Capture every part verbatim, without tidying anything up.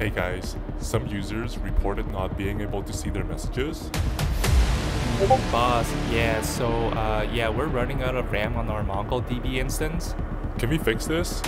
Hey guys, some users reported not being able to see their messages. Boss, yeah, so uh, yeah, we're running out of RAM on our MongoDB instance. Can we fix this?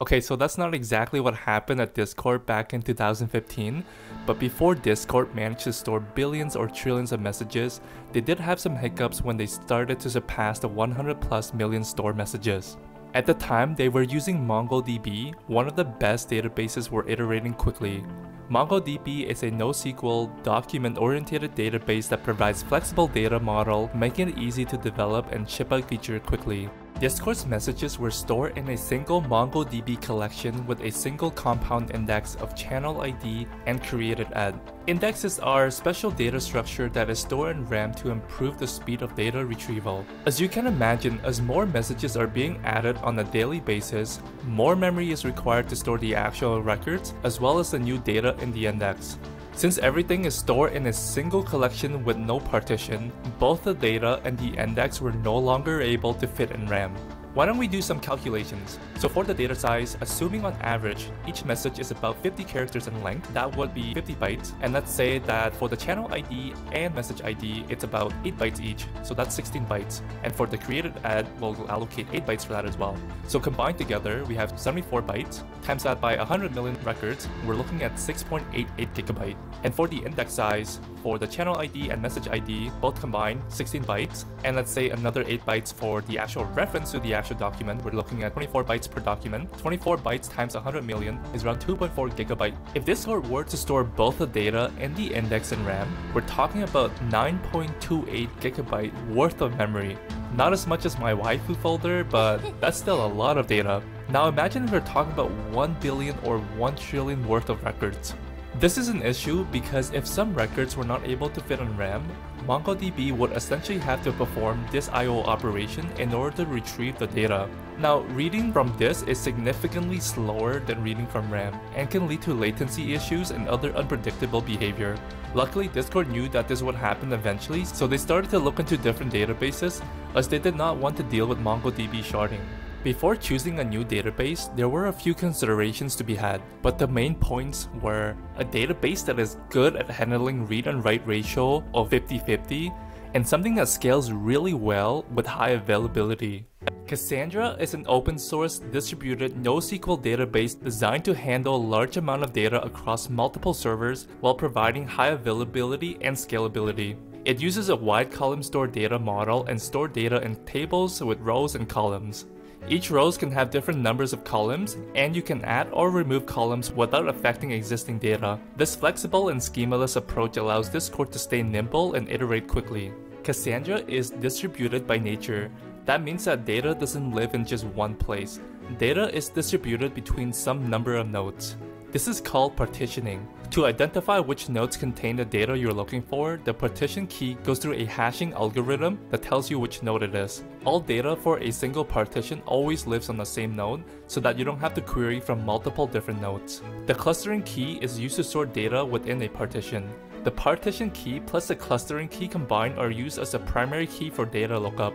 Okay, so that's not exactly what happened at Discord back in two thousand fifteen, but before Discord managed to store billions or trillions of messages, they did have some hiccups when they started to surpass the one hundred plus million stored messages. At the time, they were using MongoDB, one of the best databases for iterating quickly. MongoDB is a NoSQL, document-oriented database that provides flexible data model, making it easy to develop and ship out features quickly. Discord's messages were stored in a single MongoDB collection with a single compound index of channel I D and created at. Indexes are a special data structure that is stored in RAM to improve the speed of data retrieval. As you can imagine, as more messages are being added on a daily basis, more memory is required to store the actual records as well as the new data in the index. Since everything is stored in a single collection with no partition, both the data and the index were no longer able to fit in RAM. Why don't we do some calculations? So for the data size, assuming on average, each message is about fifty characters in length, that would be fifty bytes. And let's say that for the channel I D and message I D, it's about eight bytes each, so that's sixteen bytes. And for the created add, we'll allocate eight bytes for that as well. So combined together, we have seventy-four bytes. Times that by one hundred million records, we're looking at six point eight eight gigabyte. And for the index size, for the channel I D and message I D, both combined, sixteen bytes. And let's say another eight bytes for the actual reference to the actual document, we're looking at twenty-four bytes per document. twenty-four bytes times one hundred million is around two point four gigabyte. If Discord were to store both the data and the index in RAM, we're talking about nine point two eight gigabyte worth of memory. Not as much as my waifu folder, but that's still a lot of data. Now imagine if we're talking about one billion or one trillion worth of records. This is an issue because if some records were not able to fit on RAM, MongoDB would essentially have to perform this I O operation in order to retrieve the data. Now, reading from this is significantly slower than reading from RAM and can lead to latency issues and other unpredictable behavior. Luckily, Discord knew that this would happen eventually, so they started to look into different databases as they did not want to deal with MongoDB sharding. Before choosing a new database, there were a few considerations to be had, but the main points were a database that is good at handling read and write ratio of fifty fifty, and something that scales really well with high availability. Cassandra is an open-source distributed NoSQL database designed to handle a large amount of data across multiple servers while providing high availability and scalability. It uses a wide column store data model and store data in tables with rows and columns. Each row can have different numbers of columns, and you can add or remove columns without affecting existing data. This flexible and schemaless approach allows Discord to stay nimble and iterate quickly. Cassandra is distributed by nature. That means that data doesn't live in just one place. Data is distributed between some number of nodes. This is called partitioning. To identify which nodes contain the data you're looking for, the partition key goes through a hashing algorithm that tells you which node it is. All data for a single partition always lives on the same node so that you don't have to query from multiple different nodes. The clustering key is used to sort data within a partition. The partition key plus the clustering key combined are used as the primary key for data lookup.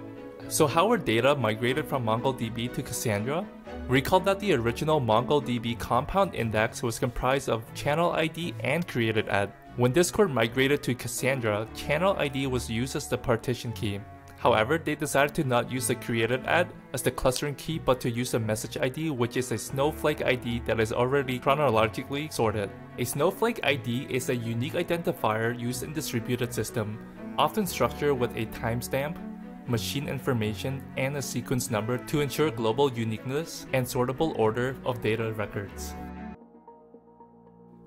So how were data migrated from MongoDB to Cassandra? Recall that the original MongoDB compound index was comprised of channel I D and created at. When Discord migrated to Cassandra, channel I D was used as the partition key. However, they decided to not use the created at as the clustering key but to use a message I D, which is a snowflake I D that is already chronologically sorted. A snowflake I D is a unique identifier used in distributed systems, often structured with a timestamp, machine information, and a sequence number to ensure global uniqueness and sortable order of data records.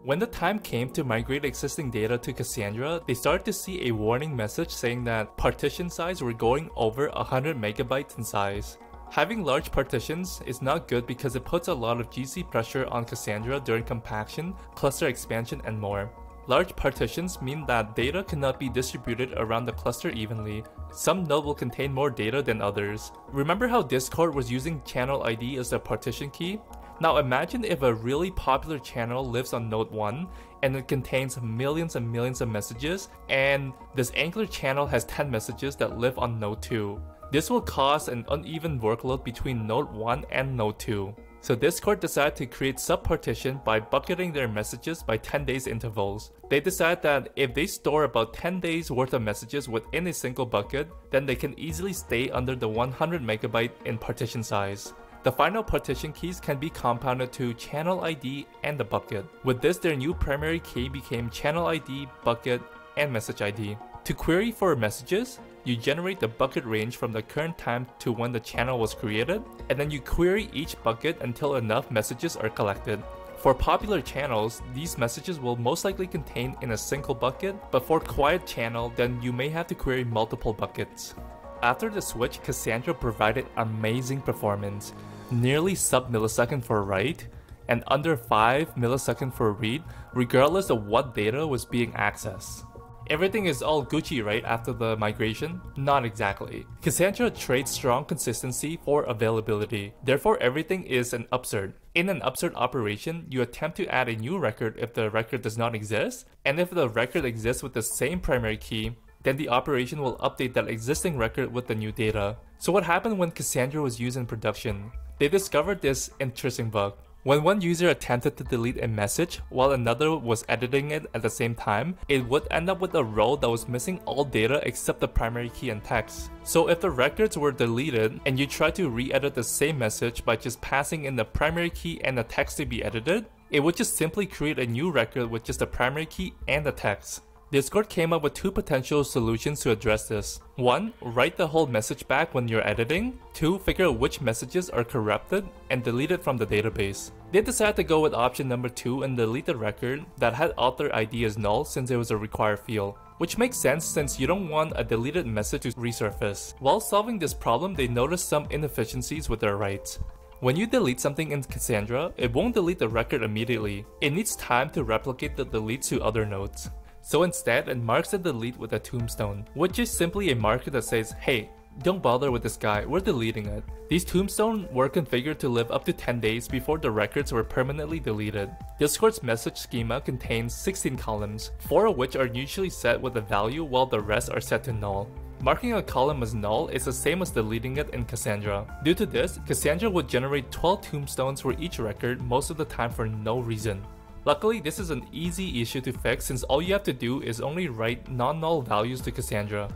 When the time came to migrate existing data to Cassandra, they started to see a warning message saying that partition size were going over one hundred megabytes in size. Having large partitions is not good because it puts a lot of G C pressure on Cassandra during compaction, cluster expansion, and more. Large partitions mean that data cannot be distributed around the cluster evenly. Some node will contain more data than others. Remember how Discord was using channel I D as the partition key? Now imagine if a really popular channel lives on node one and it contains millions and millions of messages, and this angular channel has ten messages that live on node two. This will cause an uneven workload between node one and node two. So Discord decided to create subpartition by bucketing their messages by ten days intervals. They decided that if they store about ten days worth of messages within a single bucket, then they can easily stay under the one hundred megabyte in partition size. The final partition keys can be compounded to channel I D and the bucket. With this, their new primary key became channel I D, bucket, and message I D. To query for messages, you generate the bucket range from the current time to when the channel was created, and then you query each bucket until enough messages are collected. For popular channels, these messages will most likely contain in a single bucket, but for quiet channel, then you may have to query multiple buckets. After the switch, Cassandra provided amazing performance, nearly sub-millisecond for write, and under five millisecond for read, regardless of what data was being accessed. Everything is all Gucci right after the migration? Not exactly. Cassandra trades strong consistency for availability. Therefore, everything is an upsert. In an upsert operation, you attempt to add a new record if the record does not exist, and if the record exists with the same primary key, then the operation will update that existing record with the new data. So what happened when Cassandra was used in production? They discovered this interesting bug. When one user attempted to delete a message while another was editing it at the same time, it would end up with a row that was missing all data except the primary key and text. So if the records were deleted and you try to re-edit the same message by just passing in the primary key and the text to be edited, it would just simply create a new record with just the primary key and the text. Discord came up with two potential solutions to address this. One, write the whole message back when you're editing. Two, figure out which messages are corrupted and deleted from the database. They decided to go with option number two and delete the record that had author I D as null since it was a required field, which makes sense since you don't want a deleted message to resurface. While solving this problem, they noticed some inefficiencies with their writes. When you delete something in Cassandra, it won't delete the record immediately. It needs time to replicate the deletes to other nodes. So instead, it marks the delete with a tombstone, which is simply a marker that says, hey, don't bother with this guy, we're deleting it. These tombstones were configured to live up to ten days before the records were permanently deleted. Discord's message schema contains sixteen columns, four of which are usually set with a value while the rest are set to null. Marking a column as null is the same as deleting it in Cassandra. Due to this, Cassandra would generate twelve tombstones for each record most of the time for no reason. Luckily, this is an easy issue to fix since all you have to do is only write non-null values to Cassandra.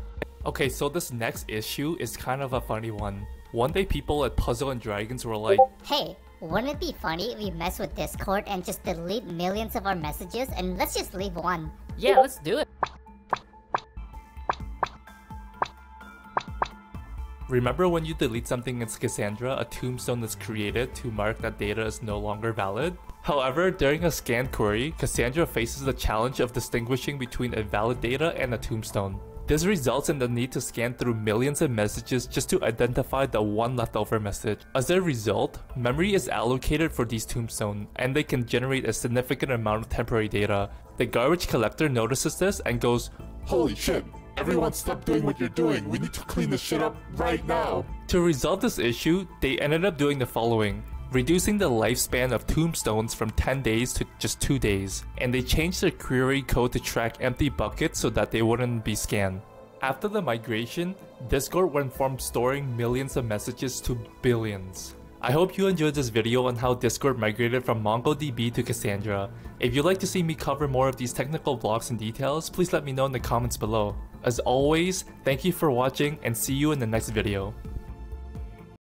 Okay, so this next issue is kind of a funny one. One day people at Puzzle and Dragons were like, hey, wouldn't it be funny if we mess with Discord and just delete millions of our messages and let's just leave one? Yeah, let's do it. Remember when you delete something in Cassandra, a tombstone is created to mark that data is no longer valid? However, during a scan query, Cassandra faces the challenge of distinguishing between a valid data and a tombstone. This results in the need to scan through millions of messages just to identify the one leftover message. As a result, memory is allocated for these tombstones, and they can generate a significant amount of temporary data. The garbage collector notices this and goes, holy shit, everyone stop doing what you're doing, we need to clean this shit up right now. To resolve this issue, they ended up doing the following. Reducing the lifespan of tombstones from ten days to just two days, and they changed their query code to track empty buckets so that they wouldn't be scanned. After the migration, Discord went from storing millions of messages to billions. I hope you enjoyed this video on how Discord migrated from MongoDB to Cassandra. If you'd like to see me cover more of these technical blogs and details, please let me know in the comments below. As always, thank you for watching and see you in the next video.